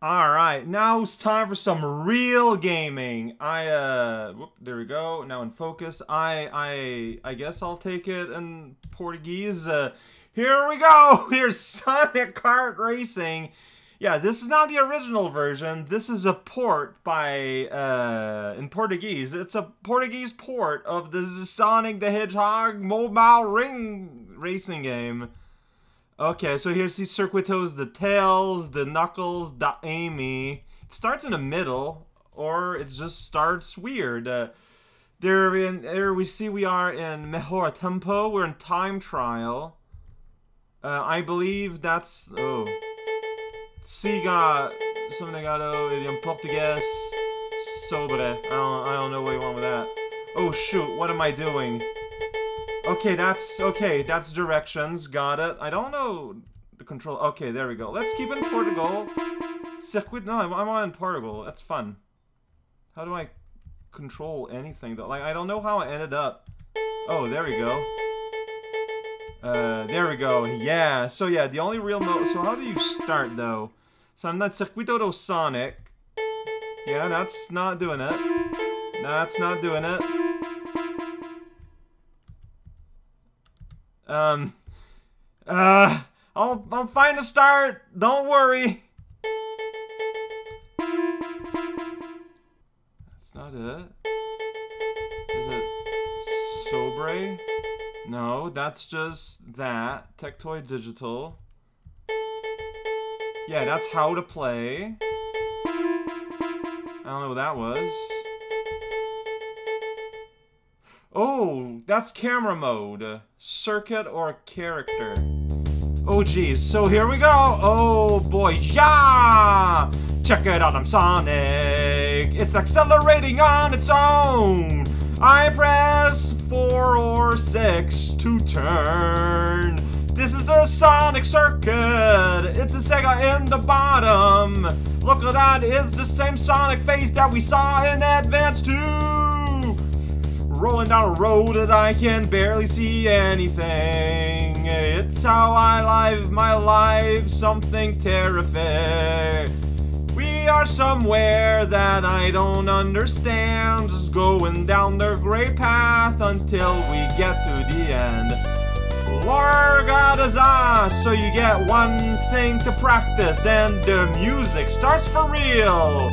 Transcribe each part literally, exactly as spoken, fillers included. Alright, now it's time for some real gaming. I, uh, whoop, there we go, now in focus. I, I, I guess I'll take it in Portuguese. Uh, here we go! Here's Sonic Kart Racing. Yeah, this is not the original version. This is a port by, uh, in Portuguese. It's a Portuguese port of the Sonic the Hedgehog mobile ring racing game. Okay, so here's the circuitos, the tails, the knuckles, the Amy. It starts in the middle, or it just starts weird. Uh, there, in, there we see we are in Mejor Tempo. We're in time trial. Uh, I believe that's... Oh. Siga, Somnegado, idiom português, sobre. I don't, I don't know what you want with that. Oh, shoot, what am I doing? Okay, that's, okay, that's directions, got it. I don't know the control, okay, there we go. Let's keep in Portugal. Circuit, no, I'm, I'm on Portugal, that's fun. How do I control anything though? Like, I don't know how I ended up. Oh, there we go. Uh, there we go, yeah. So yeah, the only real mode, so how do you start though? So I'm not Circuito do Sonic. Yeah, that's not doing it. That's not doing it. Um, uh, I'll, I'll find a start, don't worry. That's not it. Is it Sobre? No, that's just that. Tectoy Digital. Yeah, that's how to play. I don't know what that was. Oh, that's camera mode. Circuit or character. Oh geez, so here we go. Oh boy, yeah! Check it out, I'm Sonic. It's accelerating on its own. I press four or six to turn. This is the Sonic circuit. It's a Sega in the bottom. Look at that, it's the same Sonic face that we saw in Advance two. Rolling down a road that I can barely see anything. It's how I live my life, something terrific. We are somewhere that I don't understand, just going down the gray path until we get to the end. Largadaza, so you get one thing to practice, then the music starts for real.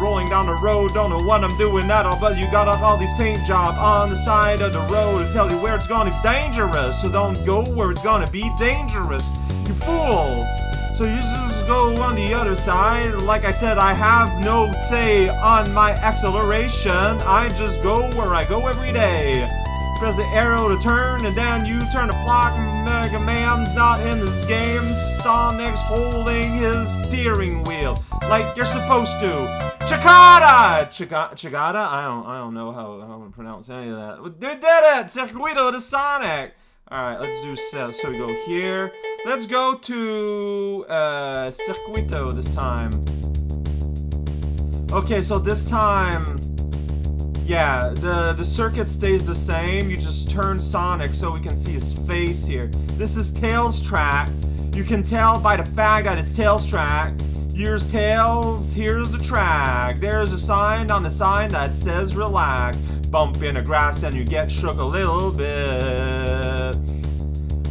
Rolling down the road, don't know what I'm doing at all, but you got all these paint jobs on the side of the road to tell you where it's gonna be dangerous, so don't go where it's gonna be dangerous, you fool! So you just go on the other side. Like I said, I have no say on my acceleration, I just go where I go every day. Press the arrow to turn, and then you turn the clock. Mega Man's not in this game. Sonic's holding his steering wheel like you're supposed to. Chicada! Chica Chicada? I don't I don't know how, how I'm gonna pronounce any of that. We did it! Circuito de Sonic! Alright, let's do so, so we go here. Let's go to uh Circuito this time. Okay, so this time yeah, the, the circuit stays the same, you just turn Sonic so we can see his face here. This is Tails' track. You can tell by the fact that it's Tails' track. Here's Tails, here's the track. There's a sign on the sign that says relax. Bump in the grass and you get shook a little bit.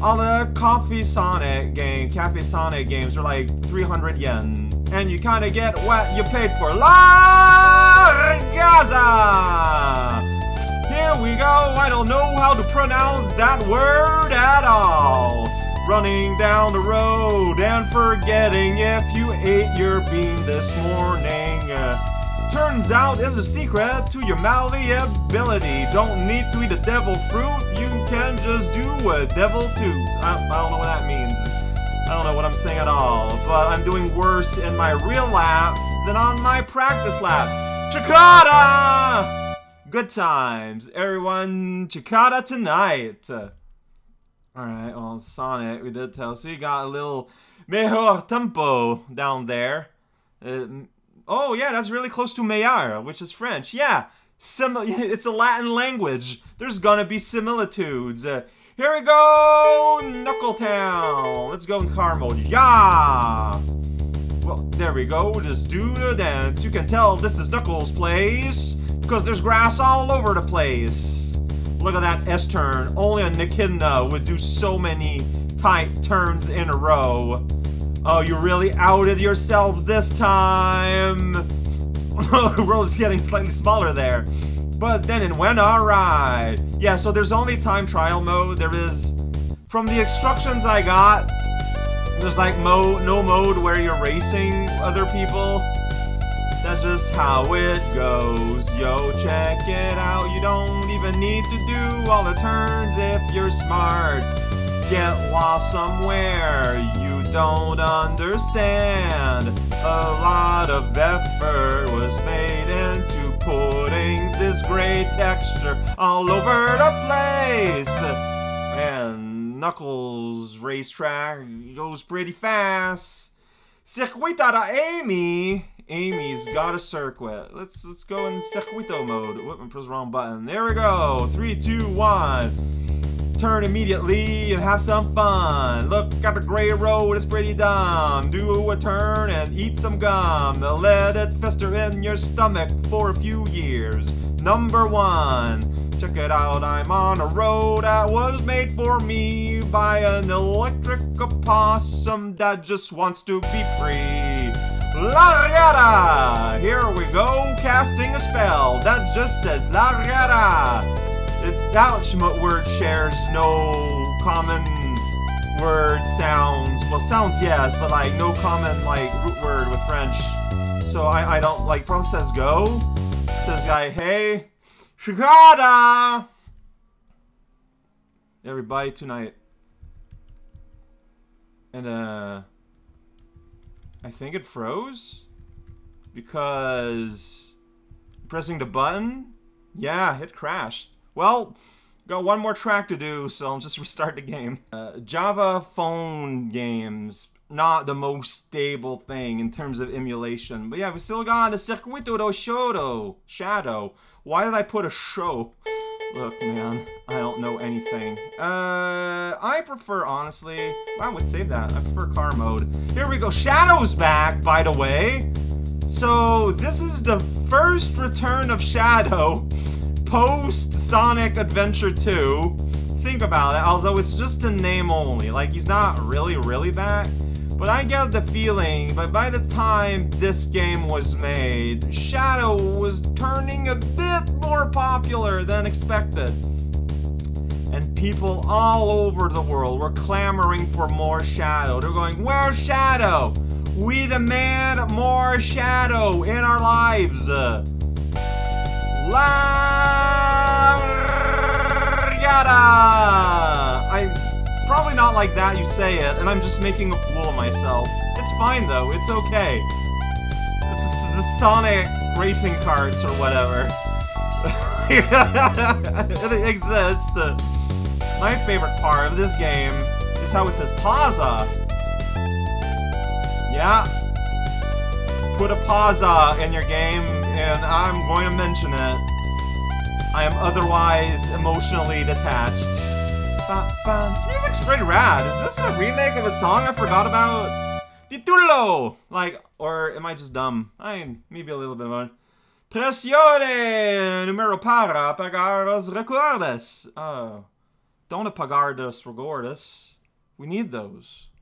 All the Coffee Sonic game, Cafe Sonic games are like three hundred yen. And you kinda get what you paid for. La Gaza! Here we go, I don't know how to pronounce that word at all. Running down the road and forgetting if you ate your bean this morning. Uh, turns out it's a secret to your malleability. Don't need to eat a devil fruit, you can just do a devil toot. I, I don't know what that means. I don't know what I'm saying at all, but I'm doing worse in my real lap than on my practice lap. Chicada! Good times, everyone. Chicada tonight. Alright, well, Sonic, we did tell. So you got a little Mejor Tempo down there. Uh, oh, yeah, that's really close to Meilleur, which is French. Yeah, simil it's a Latin language. There's gonna be similitudes. Uh, here we go, Knuckle Town. Let's go in car mode. Yeah! Well, there we go, just do the dance. You can tell this is Knuckles' place, because there's grass all over the place. Look at that S-turn. Only a Echidna would do so many tight turns in a row. Oh, you really outed yourself this time. The world is getting slightly smaller there. But then it went alright. Yeah, so there's only time trial mode. There is, from the instructions I got, there's like mo no mode where you're racing other people. That's just how it goes. Yo, check it out. You don't even need to do all the turns if you're smart. Get lost somewhere. You don't understand. A lot of effort was made into putting this great texture all over the place. And Knuckles' racetrack goes pretty fast. Circuito da Amy. Amy's got a circuit. Let's let's go in circuito mode. Whoop, I pressed the wrong button. There we go. Three, two, one. Turn immediately and have some fun. Look at the gray road, it's pretty dumb. Do a turn and eat some gum. Let it fester in your stomach for a few years. Number one. Check it out, I'm on a road that was made for me by an electric opossum that just wants to be free. Largada! Here we go, casting a spell that just says Largada. That word shares no common word sounds. Well, sounds yes, but like no common like root word with French. So I I don't like. Probably says go. Says guy hey. Shigada. Everybody tonight. And uh, I think it froze because pressing the button. Yeah, it crashed. Well, got one more track to do, so I'll just restart the game. Uh, Java phone games, not the most stable thing in terms of emulation. But yeah, we still got a Circuito do Shodo. Shadow. Why did I put a show? Look, man, I don't know anything. Uh, I prefer, honestly, I would save that. I prefer car mode. Here we go. Shadow's back, by the way. So this is the first return of Shadow. Post Sonic Adventure two, think about it, although it's just a name only, like he's not really, really back, but I get the feeling, but by the time this game was made, Shadow was turning a bit more popular than expected, and people all over the world were clamoring for more Shadow. They're going, where's Shadow? We demand more Shadow in our lives. Largada! I'm probably not like that you say it, and I'm just making a fool of myself. It's fine though, it's okay. This is the Sonic racing carts or whatever. It exists. My favorite part of this game is how it says pausa. Yeah. Put a pausa in your game. And I'm going to mention it. I am otherwise emotionally detached. This music's pretty rad. Is this a remake of a song I forgot about? Titulo! Like, or am I just dumb? I maybe a little bit more. Pressione numero para pagar os recordes. Oh. Don't apagar dos recordes. We need those.